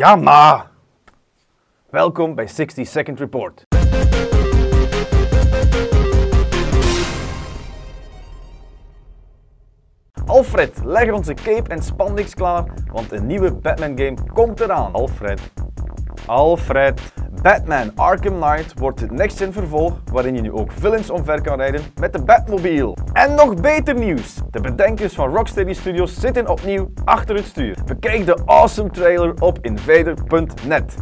Ja, maar! Welkom bij 60 Second Report. Alfred, leg onze cape en spandex klaar, want een nieuwe Batman game komt eraan. Alfred. Batman: Arkham Knight wordt het next-gen vervolg waarin je nu ook villains omver kan rijden met de Batmobile. En nog beter nieuws! De bedenkers van Rocksteady Studios zitten opnieuw achter het stuur. Bekijk de awesome trailer op invader.net.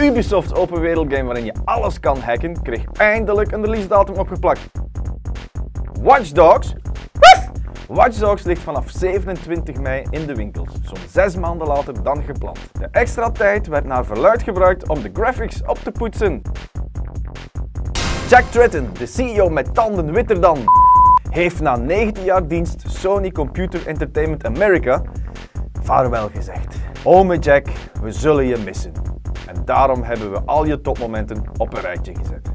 Ubisoft's open wereld game waarin je alles kan hacken kreeg eindelijk een release datum opgeplakt. Watch Dogs? Watch Dogs ligt vanaf 27 mei in de winkels, zo'n 6 maanden later dan gepland. De extra tijd werd naar verluid gebruikt om de graphics op te poetsen. Jack Tretton, de CEO met tanden witter dan, heeft na 19 jaar dienst Sony Computer Entertainment America vaarwel gezegd. Ome Jack, we zullen je missen. En daarom hebben we al je topmomenten op een rijtje gezet.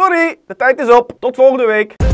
Sorry, de tijd is op. Tot volgende week.